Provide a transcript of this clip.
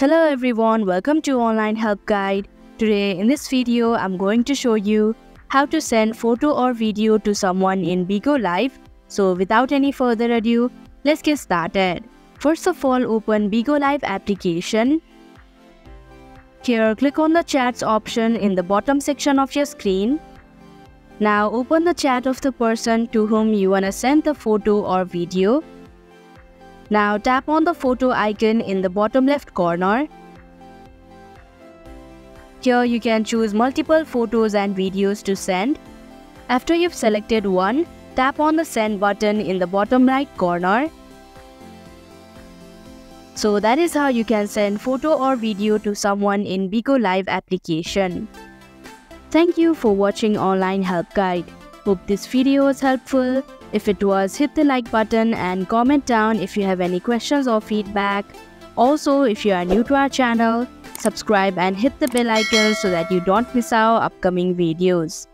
Hello everyone, welcome to Online Help Guide. Today in this video, I'm going to show you how to send photo or video to someone in Bigo Live. So without any further ado, let's get started. First of all, open Bigo Live application. Here, click on the chats option in the bottom section of your screen. Now open the chat of the person to whom you wanna send the photo or video. Now tap on the photo icon in the bottom left corner. Here you can choose multiple photos and videos to send. After you've selected one, tap on the send button in the bottom right corner. So that is how you can send photo or video to someone in Bigo Live application. Thank you for watching Online Help Guide. Hope this video was helpful. If it was, hit the like button and comment down if you have any questions or feedback. Also, if you are new to our channel, subscribe and hit the bell icon so that you don't miss our upcoming videos.